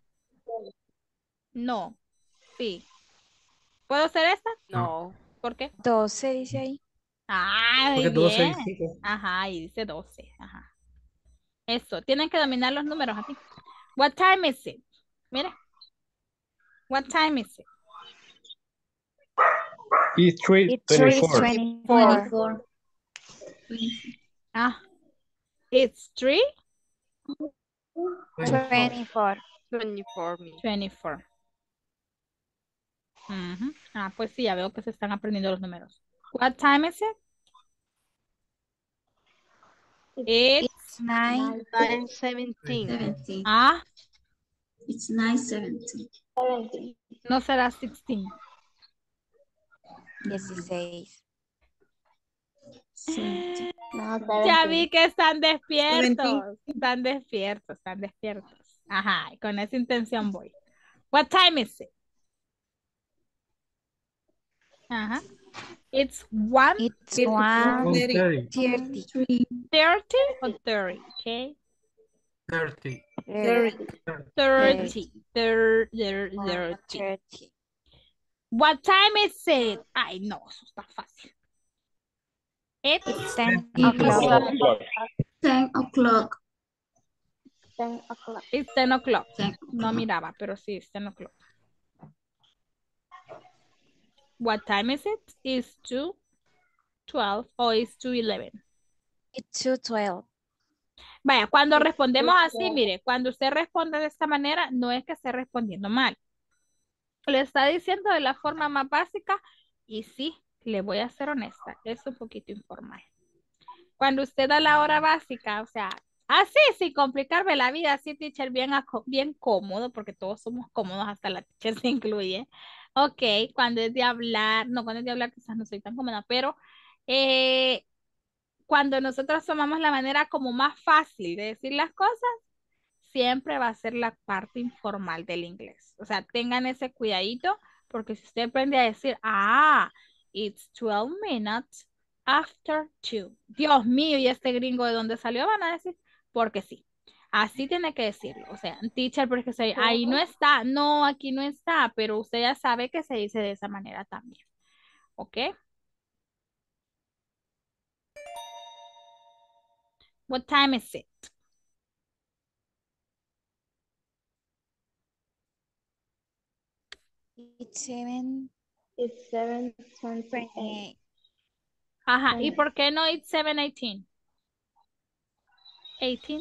No. Sí. ¿Puedo hacer esta? No. ¿Por qué? 12 dice ahí. Ah, bien. 12 dice. Ajá, y dice 12. Ajá. Eso, tienen que dominar los números aquí. What time is it? Mira. What time is it? It's 3:24. Ah. It's 3:24. 24. Ah, pues sí, ya veo que se están aprendiendo los números. What time is it? It's 9:17. Ah. It's 9:17. No será 16. 16. No, ya vi que están despiertos. 17. Están despiertos, están despiertos. Ajá, con esa intención voy. What time is it? Ajá. It's 1. It's 1:30. 30 or 30? Okay. 30. What time is it? Ay, no, eso está fácil. It's 10 o'clock. 10 o'clock. 10 o'clock. It's 10 o'clock. No miraba, pero sí, it's 10 o'clock. What time is it? It's 2:12 o it's 2:11. It's 2:12. Vaya, cuando respondemos así, mire, cuando usted responde de esta manera, no es que esté respondiendo mal. Lo está diciendo de la forma más básica y sí, le voy a ser honesta, es un poquito informal. Cuando usted da la hora básica, o sea, así, sin complicarme la vida, así, teacher, bien cómodo, porque todos somos cómodos, hasta la teacher se incluye. Ok, cuando es de hablar, no, cuando es de hablar quizás no soy tan cómoda, pero... cuando nosotros tomamos la manera como más fácil de decir las cosas, siempre va a ser la parte informal del inglés. O sea, tengan ese cuidadito, porque si usted aprende a decir, it's 12 minutes after 2. Dios mío, ¿y este gringo de dónde salió? Van a decir, porque sí. Así tiene que decirlo. O sea, teacher, porque ahí no está. No, aquí no está, pero usted ya sabe que se dice de esa manera también. ¿Ok? What time is it? It's 7:28. Ajá, ¿y por qué no it's 7:18? 18.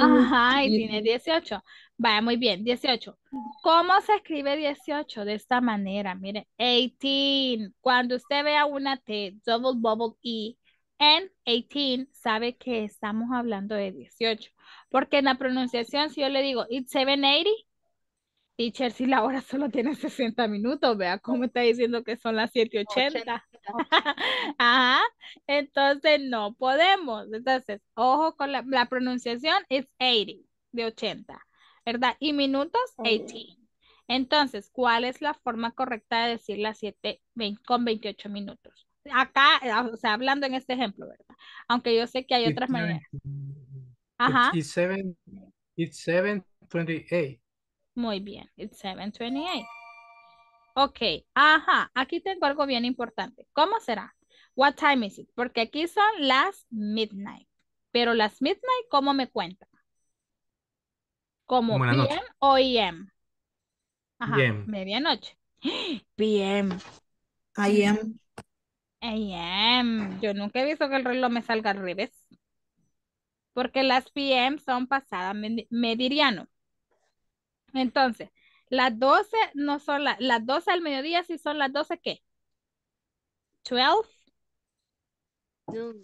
Ajá, 18 es 18. Vaya, muy bien, 18. ¿Cómo se escribe 18? De esta manera, mire, 18. Cuando usted vea una T, double bubble E, en 18, sabe que estamos hablando de 18. Porque en la pronunciación, si yo le digo, it's 7:80, teacher, si la hora solo tiene 60 minutos, vea cómo está diciendo que son las 7:80. Ajá, entonces no podemos. Entonces, ojo con la pronunciación, it's 80, de 80. ¿Verdad? Y minutos, 18. Entonces, ¿cuál es la forma correcta de decir las 7:28 minutos? Acá, o sea, hablando en este ejemplo, ¿verdad? Aunque yo sé que hay otras maneras. Ajá. It's 7:28. Muy bien, it's 7:28. Ok, ajá, aquí tengo algo bien importante. ¿Cómo será? What time is it? Porque aquí son las midnight. Pero las midnight, ¿cómo me cuentan? ¿Como PM noche o IM? Ajá, PM. Medianoche. PM. IM. AM. Yo nunca he visto que el reloj me salga al revés. Porque las PM son pasadas meridiano. Entonces, las 12 no son las 12 al mediodía, si son las 12, ¿qué? 12. 12.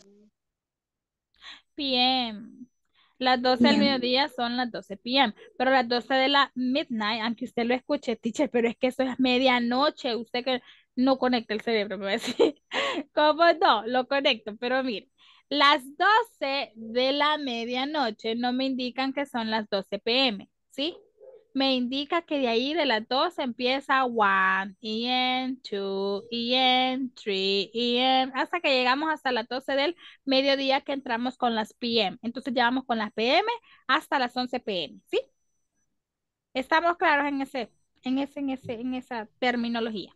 PM. Las 12 del mediodía son las 12 p.m. Pero las 12 de la midnight, aunque usted lo escuche, teacher, pero es que eso es medianoche. Usted que no conecta el cerebro, me va a decir. ¿Cómo no? Lo conecto, pero mire. Las 12 de la medianoche no me indican que son las 12 p.m. ¿sí? Me indica que de ahí de las 12 empieza 1 a.m., 2 a.m., 3 a.m. hasta que llegamos hasta las 12 del mediodía que entramos con las p.m. Entonces ya vamos con las p.m. hasta las 11 p.m. ¿sí? Estamos claros en esa terminología.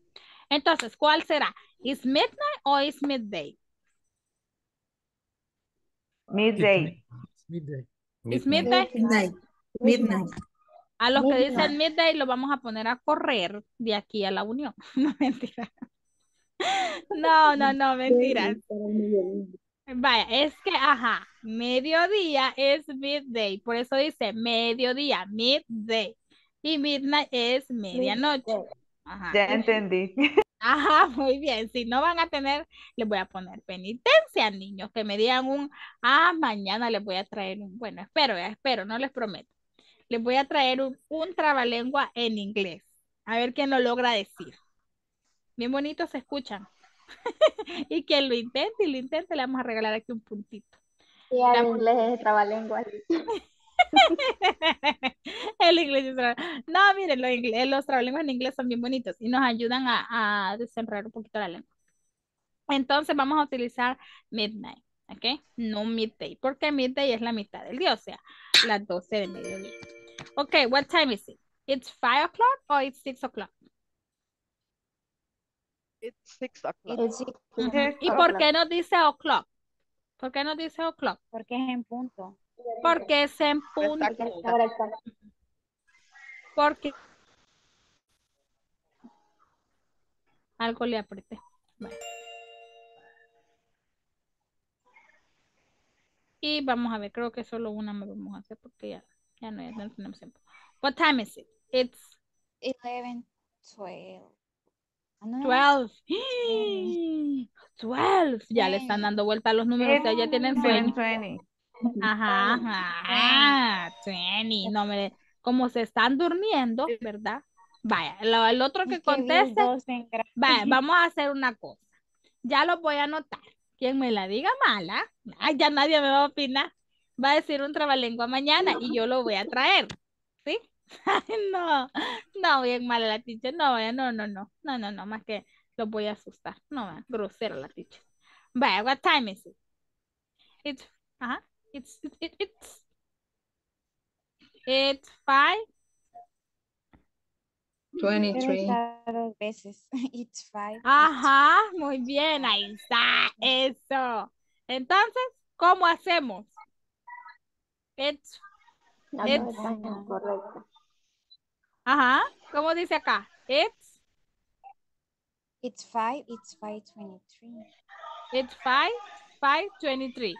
Entonces, ¿cuál será? ¿Is midnight o is midday? Midday. ¿Is midday? Midnight. A los que dicen midday lo vamos a poner a correr de aquí a la Unión. No, mentira. No, mentira. Vaya, es que, ajá, mediodía es midday. Por eso dice mediodía, midday. Y midnight es medianoche. Ajá. Ya entendí. Ajá, muy bien. Si no van a tener, les voy a poner penitencia, niños. Que me digan mañana les voy a traer un, bueno, espero, no les prometo. Les voy a traer un trabalengua en inglés. A ver quién lo logra decir. Bien bonitos se escuchan. Y quien lo intente, le vamos a regalar aquí un puntito. Sí, el inglés es trabalengua. El inglés es trabalengua. No, miren, los trabalenguas en inglés son bien bonitos y nos ayudan a desenredar un poquito la lengua. Entonces vamos a utilizar midnight. ¿Ok? No midday. Porque midday es la mitad del día. O sea, las 12 del mediodía. Okay, what time is it? It's 5 o'clock or it's 6 o'clock? It's 6 o'clock. ¿Y por qué no dice o'clock? ¿Por qué no dice o'clock? Porque es en punto. Porque es en punto. Porque Algo le apreté. Vale. Y vamos a ver, creo que solo una me vamos a hacer porque ya no tenemos tiempo. What time is it? It's 11:12. No. 12. 12. Ya le están dando vuelta a los números. O sea, ya tienen 20. Ajá. 20. No me... Como se están durmiendo, ¿verdad? Vaya, el otro que conteste. Vaya, vamos a hacer una cosa. Ya lo voy a anotar. Quien me la diga mala, ay, ya nadie me va a opinar. Va a decir un trabalengua mañana y yo lo voy a traer. ¿Sí? Ay, no, bien mala la teacher. No, más que los voy a asustar. No, grosera la teacher. Vaya, what time is it? It's, ajá, it's 5:23. Dos veces. It's 5. Ajá, muy bien, ahí está, eso. Entonces, ¿cómo hacemos? It's correcto. Ajá, ¿cómo dice acá? It's 5:23. It's 5:23.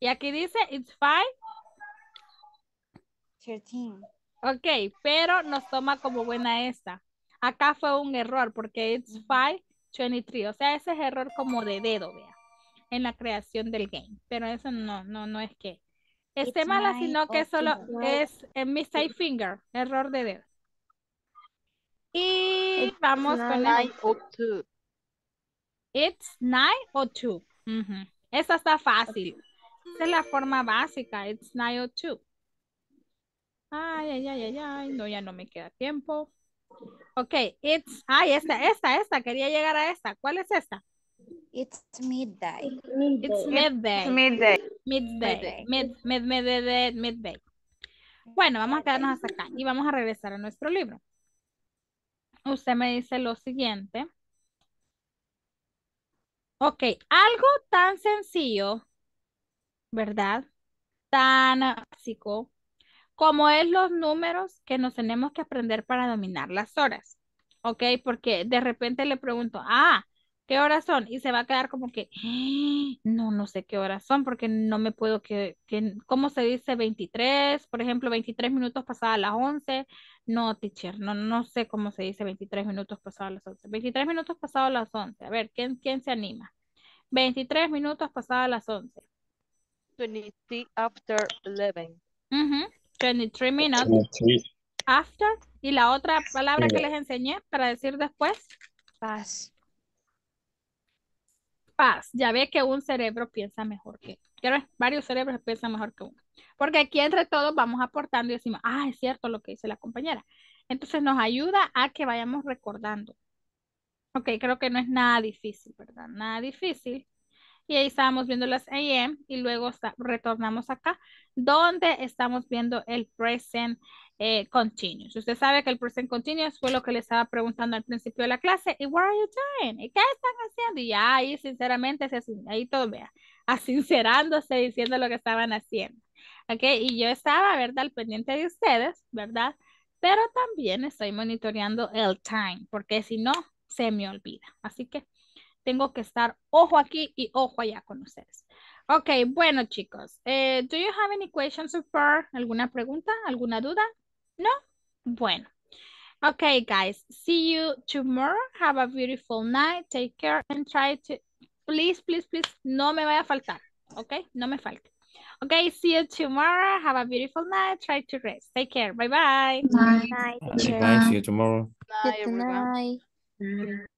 Y aquí dice, it's 5:13. Ok, pero nos toma como buena esta. Acá fue un error porque it's 5:23. O sea, ese es error como de dedo, vea. En la creación del game. Pero eso no es que esté mala, sino que solo es mistake finger. Error de dedo. Y vamos con la... It's 9:02. Esa está fácil. Esa es la forma básica. It's 9:02. Ay, no, ya no me queda tiempo. Ok, it's... Ay, esta, quería llegar a esta. ¿Cuál es esta? It's midday. It's midday. Midday. Bueno, vamos a quedarnos hasta acá y vamos a regresar a nuestro libro. Usted me dice lo siguiente. Ok, algo tan sencillo, ¿verdad? Tan básico como es los números que nos tenemos que aprender para dominar las horas, ¿ok? Porque de repente le pregunto, ¿qué horas son? Y se va a quedar como que, no sé qué horas son, porque no me puedo que ¿cómo se dice 23? Por ejemplo, 23 minutos pasadas las 11, no, teacher, no sé cómo se dice 23 minutos pasadas las 11, 23 minutos pasadas las 11, a ver, ¿quién se anima? 23 minutos pasadas las 11. 23 after 11. Ajá. 23 minutes 23. After. Y la otra palabra que les enseñé para decir después. Paz. Ya ve que un cerebro piensa mejor que... Varios cerebros piensan mejor que uno. Porque aquí entre todos vamos aportando y decimos, es cierto lo que dice la compañera. Entonces nos ayuda a que vayamos recordando. Ok, creo que no es nada difícil, ¿verdad? Nada difícil. Y ahí estábamos viendo las AM y luego retornamos acá, donde estamos viendo el present continuous. Usted sabe que el present continuous fue lo que le estaba preguntando al principio de la clase. ¿Y what are you doing? ¿Y qué están haciendo? Y ya ahí, sinceramente, ahí todo, vea, sincerándose, diciendo lo que estaban haciendo. ¿Ok? Y yo estaba, ¿verdad?, al pendiente de ustedes, ¿verdad? Pero también estoy monitoreando el time, porque si no, se me olvida. Así que tengo que estar ojo aquí y ojo allá con ustedes. Ok, bueno chicos. ¿Do you have any questions so far? ¿Alguna pregunta? ¿Alguna duda? ¿No? Bueno. Ok guys, see you tomorrow. Have a beautiful night. Take care and try to... Please, no me vaya a faltar. Ok, no me falte. Ok, see you tomorrow. Have a beautiful night. Try to rest. Take care. Bye. Bye. Bye. See you tomorrow. Bye everyone.